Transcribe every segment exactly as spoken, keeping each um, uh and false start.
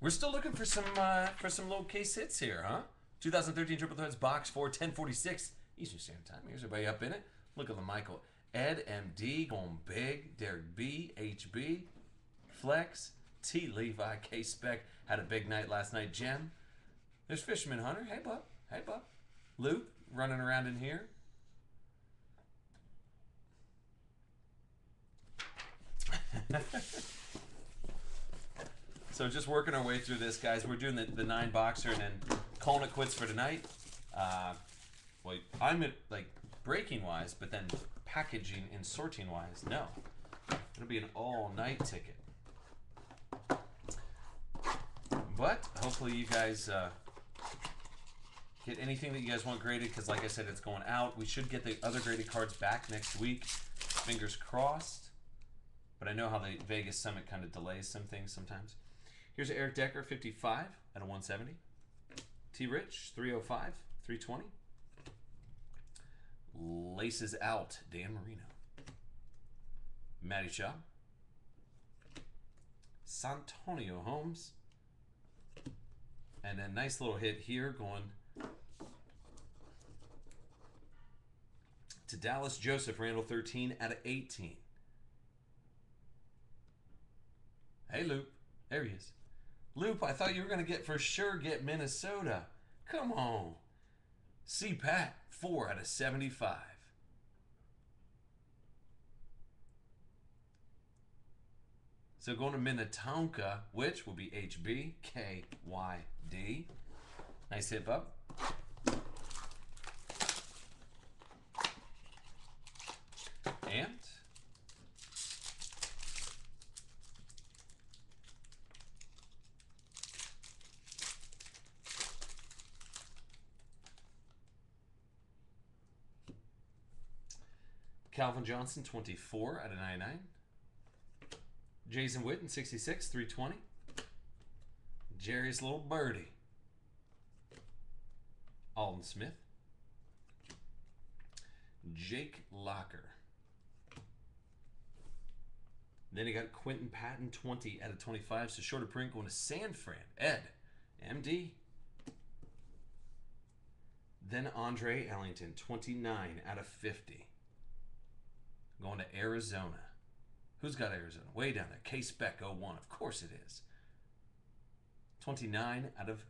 We're still looking for some uh, for some low case hits here, huh? twenty thirteen Triple Threads box four, ten forty-six Eastern Standard Time. Here's everybody up in it. Look at the Michael. Ed M D going big. Derek B, H B, Flex, T. Levi, K-Spec had a big night last night. Jen, there's Fisherman Hunter. Hey bub, hey bub. Luke running around in here. So just working our way through this, guys. We're doing the, the nine boxer and then calling it quits for tonight. Uh, well, I'm at like breaking wise, but then packaging and sorting wise, no. It'll be an all night ticket. But hopefully you guys uh, get anything that you guys want graded, because like I said, it's going out. We should get the other graded cards back next week. Fingers crossed. But I know how the Vegas Summit kind of delays some things sometimes. Here's Eric Decker, fifty-five at a one seventy. T. Rich, three oh five, three twenty. Laces out, Dan Marino. Matty Shaw. Santonio Holmes. And a nice little hit here going to Dallas Joseph, Randall, thirteen out of eighteen. Hey, Loop. There he is. Loop, I thought you were going to get, for sure, get Minnesota. Come on. C PAC, four out of seventy-five. So going to Minnetonka, which will be H B K Y D. Nice hip up. And Calvin Johnson, twenty-four out of ninety-nine. Jason Witten, sixty-six, three twenty. Jerry's little birdie. Alden Smith. Jake Locker. Then he got Quentin Patton, twenty out of twenty-five. So short of print, going to San Fran. Ed M D. Then Andre Ellington, twenty-nine out of fifty. Going to Arizona. Who's got Arizona? Way down there. K-Spec oh one. Of course it is. twenty-nine out of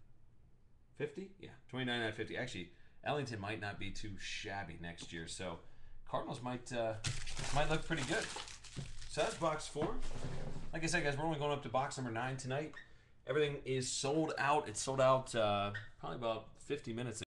fifty? Yeah, twenty-nine out of fifty. Actually, Ellington might not be too shabby next year, so Cardinals might uh, might look pretty good. So that's box four. Like I said, guys, we're only going up to box number nine tonight. Everything is sold out. It's sold out uh, probably about fifty minutes ago.